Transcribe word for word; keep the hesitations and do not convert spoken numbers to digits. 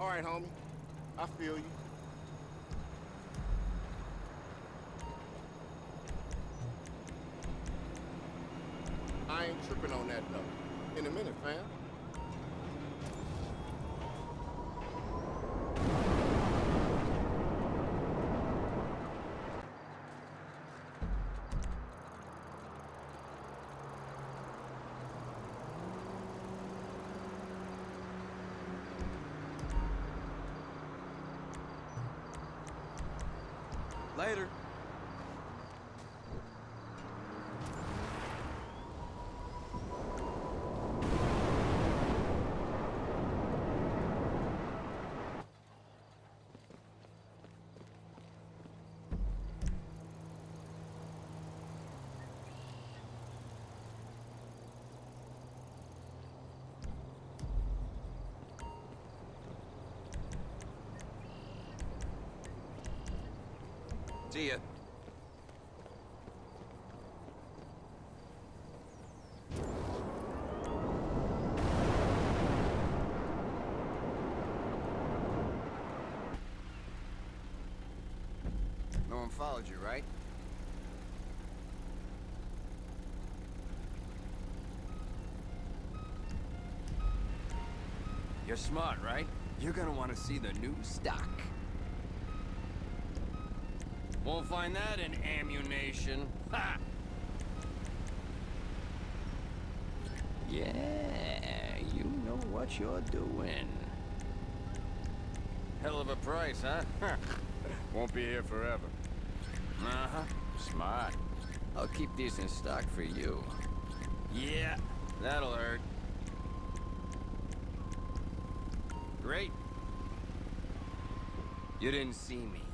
All right, homie. I feel you. I ain't tripping on that, though. In a minute, fam. Later. See ya. No one followed you, right? You're smart, right? You're gonna want to see the new stock. Won't find that in Ammu-Nation. Ha! Yeah, you know what you're doing. Hell of a price, huh? Won't be here forever. Uh-huh. Smart. I'll keep these in stock for you. Yeah, that'll hurt. Great. You didn't see me.